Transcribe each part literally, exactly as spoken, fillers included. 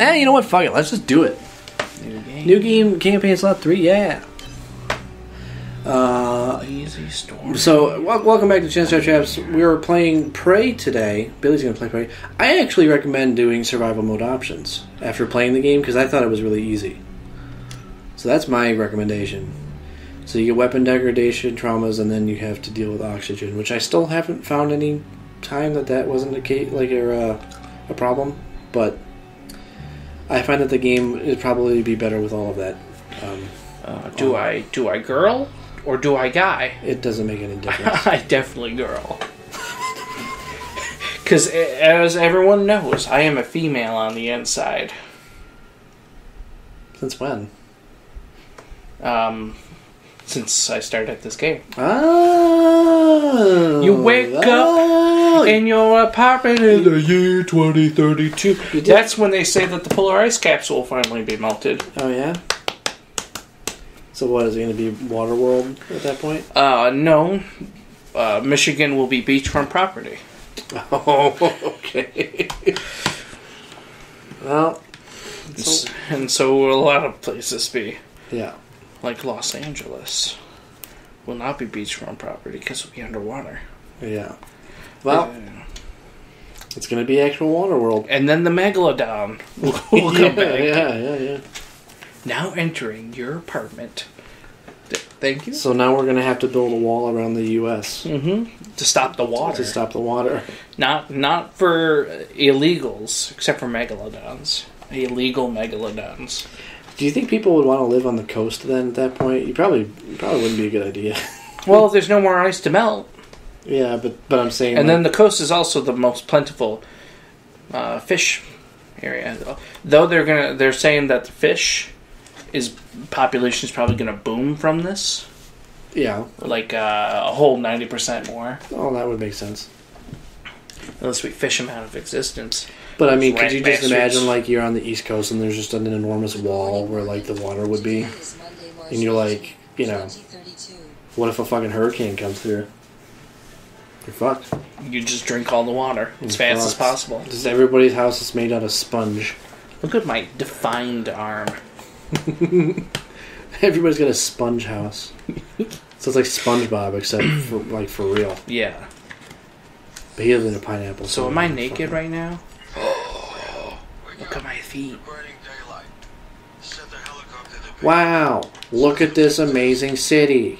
eh, you know what? Fuck it. Let's just do it. New game. New game campaign slot three. Yeah. Uh, Easy story. So, w welcome back to Chinstrap Chaps. We are playing Prey today. Billy's going to play Prey. I actually recommend doing survival mode options after playing the game because I thought it was really easy. So that's my recommendation. So you get weapon degradation, traumas, and then you have to deal with oxygen, which I still haven't found any time that that wasn't a case, like a, uh, a problem. But I find that the game would probably be better with all of that. Um, uh, do um, I do I girl? Or do I guy? It doesn't make any difference. I definitely girl. Because as everyone knows, I am a female on the inside. Since when? Um, since I started this game. Oh! You wake oh. up in your apartment in the year twenty thirty-two. That's when they say that the polar ice caps will finally be melted. Oh, yeah? So what, is it going to be Waterworld at that point? Uh, no. Uh, Michigan will be beachfront property. Oh, okay. Well. And so, and so will a lot of places be. Yeah. Like Los Angeles will not be beachfront property because it'll be underwater. Yeah. Well, uh, it's going to be actual Waterworld. And then the megalodon will come yeah, back. Yeah, yeah, yeah. Now entering your apartment. Thank you. So now we're going to have to build a wall around the U S Mm-hmm. To stop the water. To stop the water. Not not for illegals, except for megalodons. Illegal megalodons. Do you think people would want to live on the coast then at that point? You probably probably wouldn't be a good idea. Well, if there's no more ice to melt. Yeah, but, but I'm saying... And like, then the coast is also the most plentiful uh, fish area. Though they're gonna, they're saying that the fish... Is population is probably going to boom from this? Yeah, like uh, a whole ninety percent more. Oh, that would make sense. Unless we fish them out of existence. But I mean, could you just imagine like you're on the East Coast and there's just an enormous wall where like the water would be, and you're like, you know, what if a fucking hurricane comes through? You're fucked. You just drink all the water as fast as possible. Just everybody's house is made out of sponge. Look at my defined arm. Everybody's got a sponge house. So it's like SpongeBob, except for, like for real. Yeah. But he lives in a pineapple. So am I naked right now? Look at my feet. Wow! Look at this amazing city.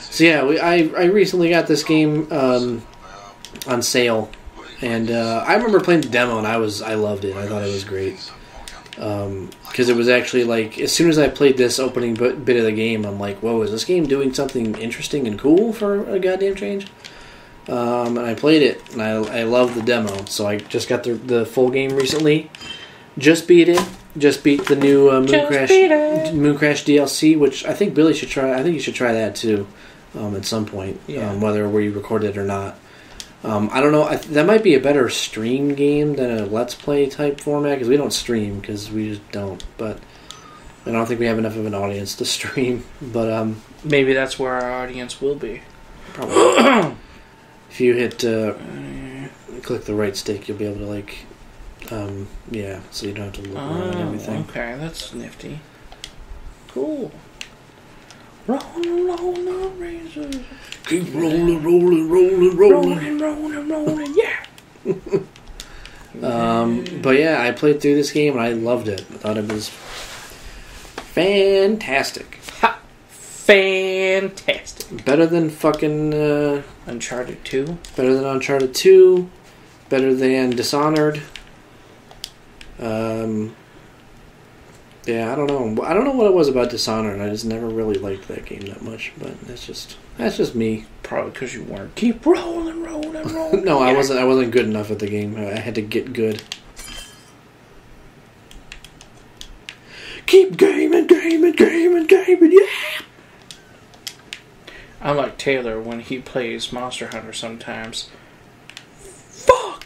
So yeah, we, I I recently got this game um, on sale, and uh, I remember playing the demo, and I was I loved it. I thought it was great. Um, because it was actually like as soon as I played this opening bit of the game, I'm like, "Whoa, is this game doing something interesting and cool for a goddamn change?" Um, and I played it, and I I loved the demo. So I just got the the full game recently. Just beat it. Just beat the new uh, Mooncrash Mooncrash D L C, which I think Billy should try. I think you should try that too, um, at some point, yeah. um, whether where you record it or not. Um, I don't know. I, that might be a better stream game than a Let's Play type format because we don't stream because we just don't. But I don't think we have enough of an audience to stream. But um, maybe that's where our audience will be. Probably. If you hit uh, click the right stick, you'll be able to like, um, yeah. So you don't have to look oh, around and everything. Okay, that's nifty. Cool. Rollin', rollin' razors. Keep rollin', rollin', rollin', rollin'. Rollin', rollin', rollin', yeah! um, but yeah, I played through this game and I loved it. I thought it was fantastic. Ha! Fantastic. Better than fucking... Uh, Uncharted two? Better than Uncharted two. Better than Dishonored. Um... Yeah, I don't know. I don't know what it was about Dishonored. I just never really liked that game that much. But that's just that's just me. Probably because you weren't. Keep rolling, rolling, rolling. No, yeah. I wasn't. I wasn't good enough at the game. I had to get good. Keep gaming, gaming, gaming, gaming. Yeah. I like Taylor when he plays Monster Hunter sometimes. Fuck.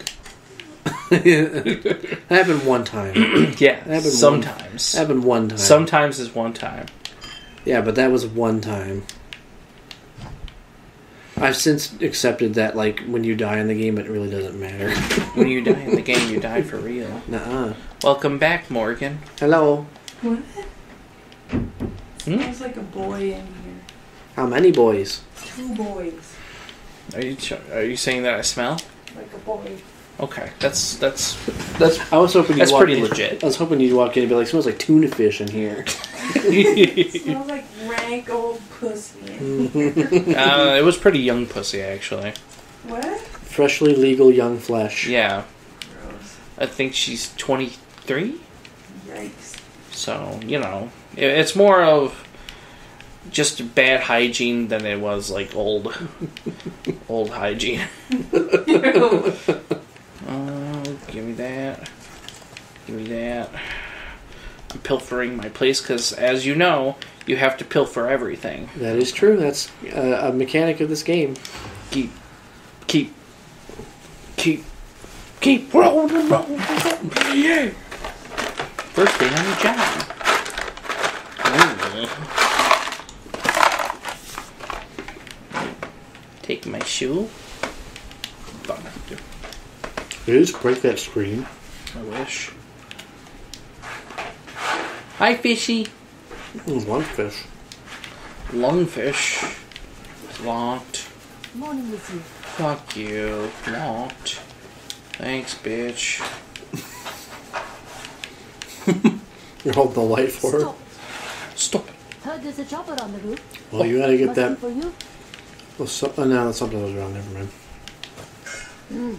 That happened one time. Yeah, that sometimes. One, that happened one time. Sometimes is one time. Yeah, but that was one time. I've since accepted that, like, when you die in the game, it really doesn't matter. When you die in the game, you die for real. Nuh-uh. Welcome back, Morgan. Hello. What? Hmm? There's like a boy in here. How many boys? Two boys. Are you are you saying that I smell? Like a boy. Okay, that's that's that's. I was hoping you'd that's walk pretty in. legit. I was hoping you'd walk in and be like, "Smells like tuna fish in here." It smells like rank old pussy. uh, it was pretty young pussy, actually. What? Freshly legal young flesh. Yeah. Gross. I think she's twenty-three. Yikes. So you know, it, it's more of just bad hygiene than it was like old, old hygiene. Oh, give me that. Give me that. I'm pilfering my place because, as you know, you have to pilfer everything. That is true. That's uh, a mechanic of this game. Keep, keep, keep, keep rolling, rolling, yeah. First day on the job. Take my shoe. Did you just break that screen? I wish. Hi, fishy. Mm, one fish. Lungfish. Locked. Morning with you. Fuck you. Locked. Thanks, bitch. You're holding the light for her. Stop. Stop it. Heard there's a chopper on the roof. Well, oh, you gotta get that. For you? Oh, so, oh, no, something was wrong. Never mind. Mm.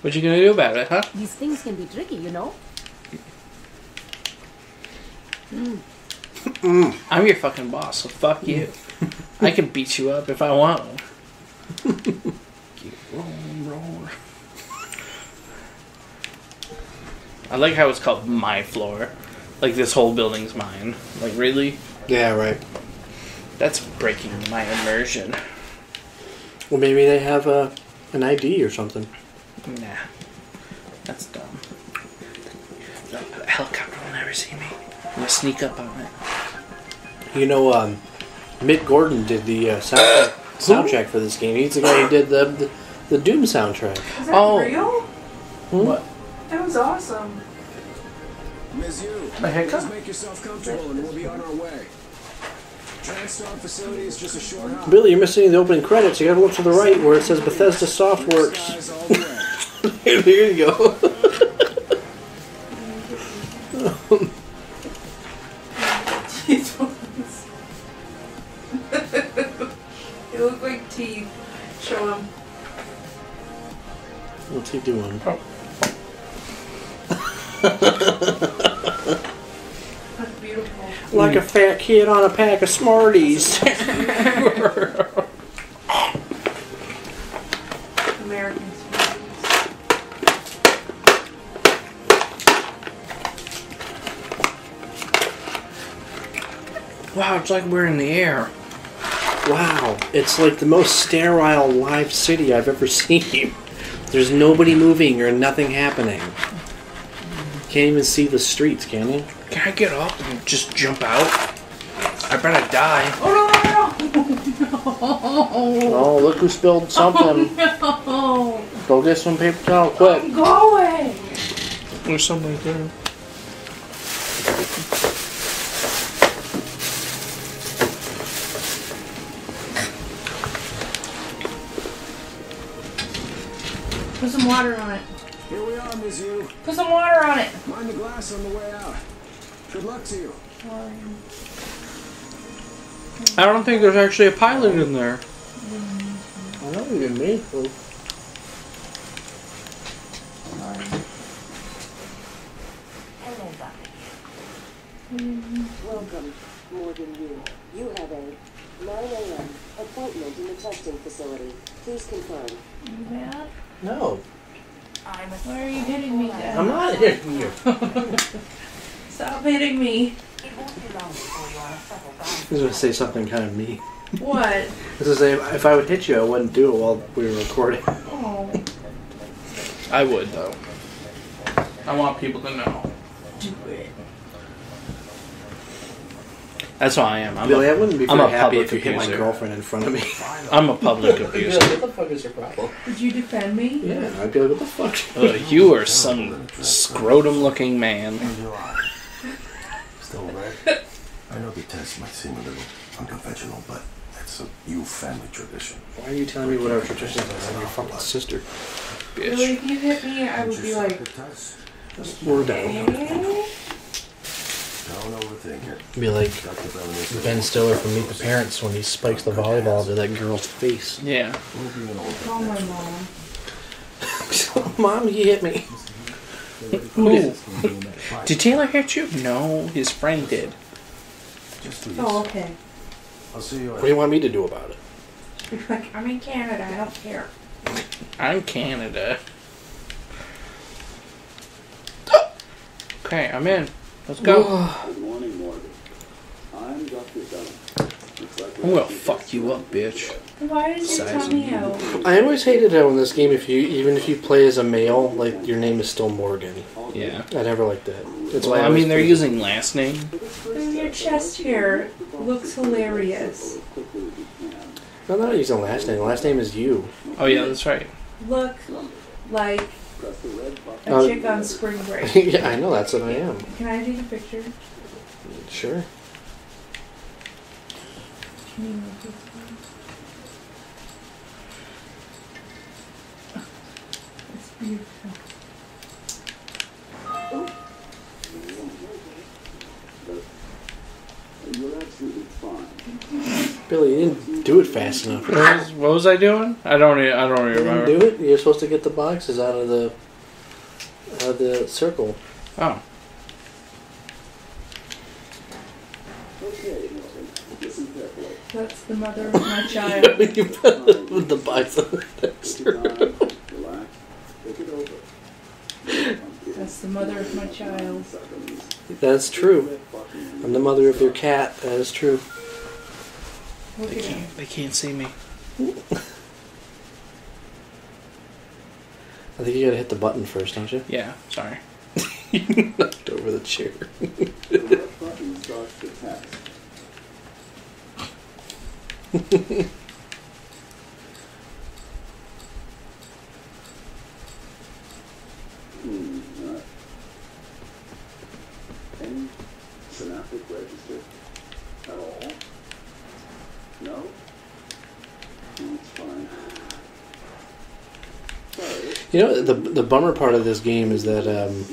What you gonna do about it, huh? These things can be tricky, you know. Mm. Mm. I'm your fucking boss, so fuck mm. you. I can beat you up if I want. Keep rolling, rolling. I like how it's called my floor. Like this whole building's mine. Like really? Yeah, right. That's breaking my immersion. Well, maybe they have a an I D or something. Nah, that's dumb. The helicopter will never see me. I'm gonna sneak up on it. You know, um, Mick Gordon did the uh, soundtrack, soundtrack for this game. He's the guy who did the the, the Doom soundtrack. Is that oh. real? Hmm? What? That was awesome. Miss you. The heck? Just make yourself comfortable, and we'll be on our way. Transtar facility is just a short hop. Billy, you're missing the opening credits. You gotta look to the right where it says Bethesda Softworks. Here you go. They look like teeth. Show them. What's he doing? Oh. Like a fat kid on a pack of Smarties. American Smarties. Wow, it's like we're in the air. Wow, it's like the most sterile live city I've ever seen. There's nobody moving or nothing happening. Can't even see the streets, can you? Can I get up and just jump out? I better die. Oh no! No. Oh, look who spilled something. Oh, no. Go get some paper towel, quick. I'm going. There's somebody there. Put some water on it. Here we are, Miss You. Put some water on it. Mind the glass on the way out. Good luck to you. I don't think there's actually a pilot in there. I don't even need to. Hello, Bobby. Welcome, Morgan Yu. You have a nine A M appointment in the testing facility. Please confirm. You bad? No. I'm Where are you hitting me, Dad? I'm not hitting you. Stop hitting me. I was going to say something kind of mean. What? This is a, if I would hit you, I wouldn't do it while we were recording. Oh. I would, though. I want people to know. Do it. That's all I am. I'm Billy, a, I wouldn't be I'm very happy if you abuser. hit my girlfriend in front of me. I'm a public abuser. Like, what the fuck is your problem? Did you defend me? Yeah, I'd be like, what the fuck? Uh, you are some scrotum-looking man. Still right? I know the test might seem a little unconventional, but that's a new family tradition. Why are you telling me what our tradition is? I'm your fucking sister, bitch. Billy, if you hit me, I would be like... We're down. Don't overthink it. Be like Ben Stiller from Meet the Parents when he spikes the volleyball to that girl's face. Yeah. Call my mom. Mom, he hit me. Who did? Did Taylor hit you? No, his friend did. Oh, okay. What do you want me to do about it? Like, I'm in Canada. I don't care. I'm Canada. Okay, I'm in. Let's go. Good morning, Morgan. I'm Doctor Dunham. I'm gonna fuck you up, bitch. Why did you tell me out? I always hated how in this game, if you even if you play as a male, like your name is still Morgan. Yeah. I never liked that. That's why. I mean, they're using last name. And your chest hair looks hilarious. No, they're not using last name. Last name is you. Oh yeah, that's right. Look like. A uh, chick on spring break. Yeah, I know, that's what I am. Can I take a picture? Sure. It's beautiful. Oh. You're absolutely fine. Billy, you didn't do it fast enough. What was, what was I doing? I don't. I don't you remember. Didn't do it. You're supposed to get the boxes out of the out of the circle. Oh. That's the mother of my child. You put the box out of the circle. That's the mother of my child. That's true. I'm the mother of your cat. That is true. Look they can't. Him. They can't see me. I think you gotta hit the button first, don't you? Yeah. Sorry. You knocked over the chair. Any synaptic register at all? No? No, it's fine. Sorry. You know, the the bummer part of this game is that um,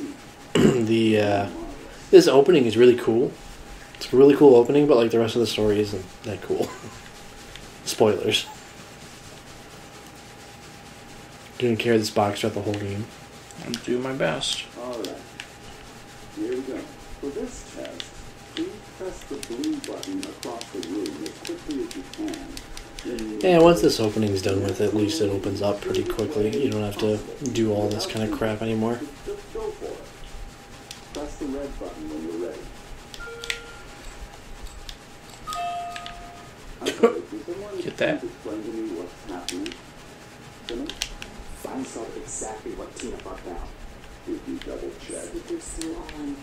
the uh, this opening is really cool. It's a really cool opening, but like the rest of the story isn't that cool. Spoilers. You didn't carry this box throughout the whole game. I'm doing my best. Alright. Here we go. For this test, please press the blue button across the room as quickly as you can. Yeah, once this opening's done with, at least it opens up pretty quickly. You don't have to do all this kind of crap anymore. Just go for it. Press the red button when you're ready. Get that? Explain to me what's happening. I saw exactly what Tina fucked out. If you double check, it's still on.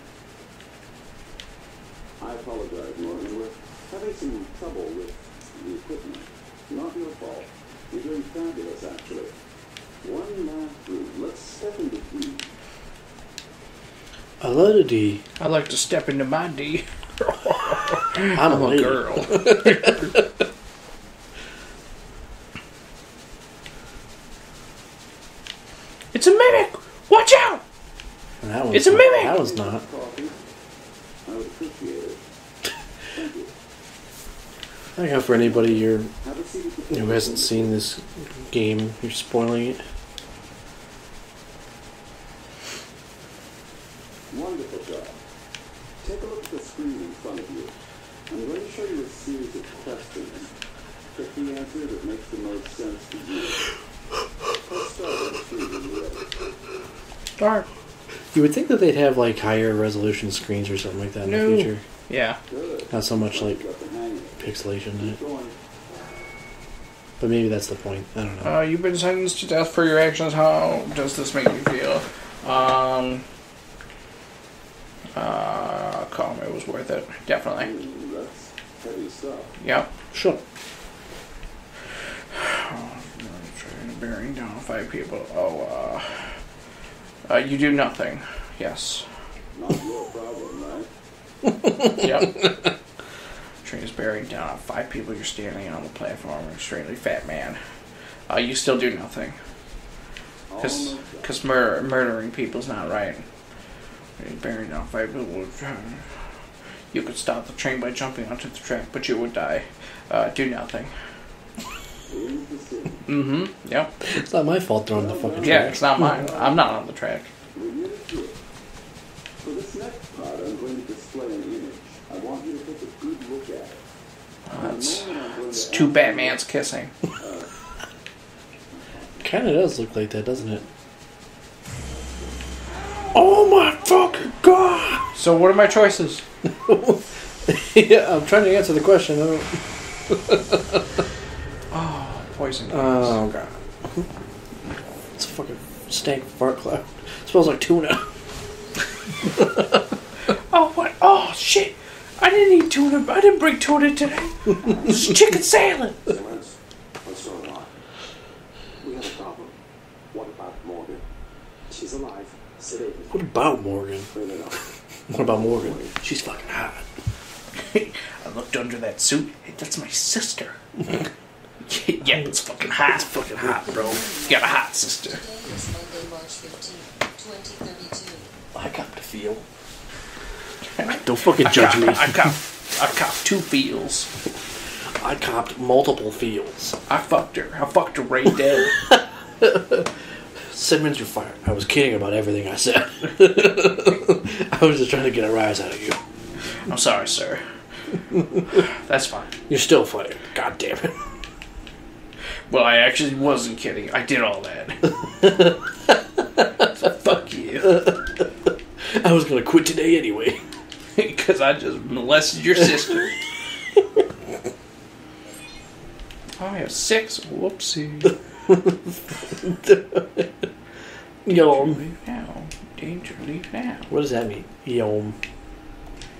I apologize, Morgan. We're having some trouble with the equipment. Not your fault. You're doing fabulous, actually. One last room. Let's step into D. I love a D. I like to step into my D. I'm, I'm a, a girl. It's a mimic! Watch out! That it's a not, mimic! That was not. I would appreciate it. Thank you. I think for anybody you're, who hasn't seen this game, you're spoiling it. Wonderful job. Take a look at the screen in front of you. I'm going to show you a series of questions. Pick the answer that makes the most sense to you. Let's start with three when you're ready. Start. You would think that they'd have like higher resolution screens or something like that in no. the future. Yeah. Not so much like pixelation in it. But maybe that's the point. I don't know. Uh, you've been sentenced to death for your actions. How does this make you feel? Um. Uh, calm. It was worth it. Definitely. Heavy stuff. Yep. Sure. Oh, I'm trying to bury down five people. Oh, uh, uh, you do nothing. Yes. Not your problem, right? Yep. Train's buried down. Five people. You're standing on the platform. An extremely fat man. Uh, you still do nothing. Cause, cause mur murdering people's not right. Buried down five people. You could stop the train by jumping onto the track, but you would die. Uh, do nothing. Mm-hmm. Yep. It's not my fault they're on the fucking track. Yeah, it's not mine. I'm not on the track. For this next part, I'm going to display an image. I want you to take a good look at it. Oh, it's, it's two Batmans kissing. Kind of does look like that, doesn't it? Oh my fucking god! So what are my choices? Yeah, I'm trying to answer the question. I don't... Oh, poison glass. Oh god. It's a fucking stank fart cloud. It smells like tuna. Oh what? Oh shit! I didn't eat tuna. I didn't bring tuna today. It's chicken salad. We have a problem. What about Morgan? She's alive. What about Morgan? What about Morgan? She's fucking hot. I looked under that suit. Hey, that's my sister. Yep, yeah, it's fucking hot. It's fucking hot, bro. You got a hot sister. I got the feel. Don't fucking I judge copped, me. I copped, I copped two feels. I copped multiple feels. I fucked her. I fucked her right there. Simmons, you're fired. I was kidding about everything I said. I was just trying to get a rise out of you. I'm sorry, sir. That's fine. You're still fired. God damn it. Well, I actually wasn't kidding. I did all that. So fuck you. I was going to quit today anyway. Because I just molested your sister. I have six. Whoopsie. Yom. Danger leave now. Danger leave now. What does that mean? Yom.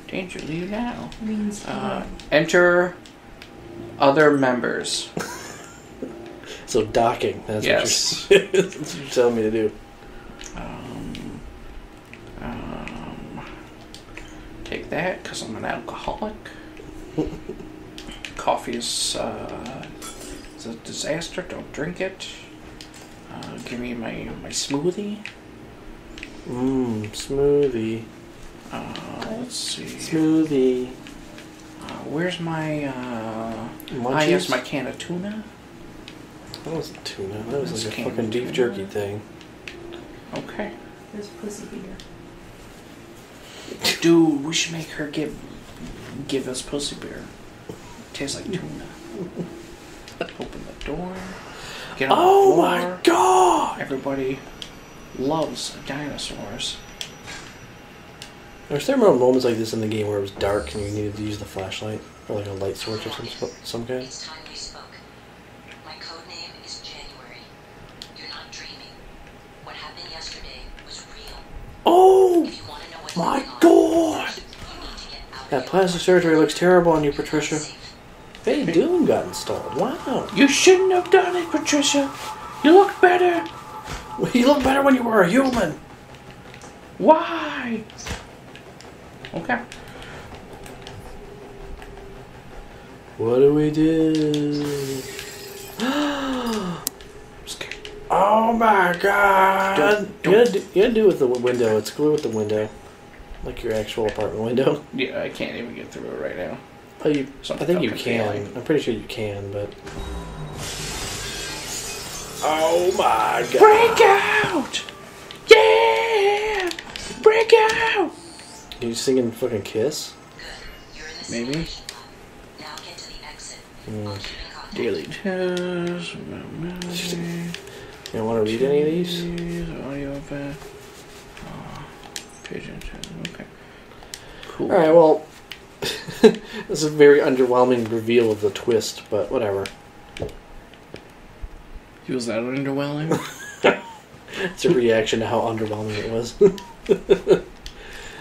Danger leave now. Means uh, enter other members. So docking. That's, yes. What you're, that's what you're telling me to do. Um, um, take that because I'm an alcoholic. Coffee is. Uh, It's a disaster. Don't drink it. Uh, give me my my smoothie. Mmm, smoothie. Uh, let's see. Smoothie. Uh, where's my? Uh, I guess my can of tuna. That wasn't tuna. That was like a fucking beef jerky thing. Okay. There's pussy beer. Dude, we should make her give give us pussy beer. It tastes like tuna. Open the door. Get on oh the floor. My god! Everybody loves dinosaurs. There's there were moments like this in the game where it was dark and you needed to use the flashlight or like a light source or some some kind. It's time we spoke. My code name is January. You're not dreaming. What happened yesterday was real. Oh! If you want to know what's my god! On, you need to get out that plastic surgery looks terrible on you, Patricia. Hey, Doom got installed. Wow. You shouldn't have done it, Patricia. You look better. You look better when you were a human. Why? Okay. What do we do? Oh my god. Don't, don't. You, gotta do, you gotta do with the window. It's glue with the window. Like your actual apartment window. Yeah, I can't even get through it right now. Oh, you, I think you can. I'm pretty sure you can, but... Oh my god! Break out! Yeah! Break out! Are you singing fucking Kiss? Maybe? Mm. Daily test... You don't want to read any of these? Audio bad. Oh, pigeon test. Okay. Cool. Alright, well... This is a very underwhelming reveal of the twist, but whatever. Was that underwhelming? It's a reaction to how underwhelming it was.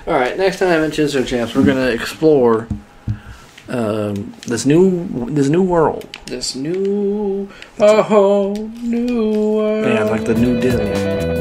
Alright, next time in Chinstrap Chaps, we're going to explore um, this new this new world. This new, a whole new world. Yeah, like the new Disney.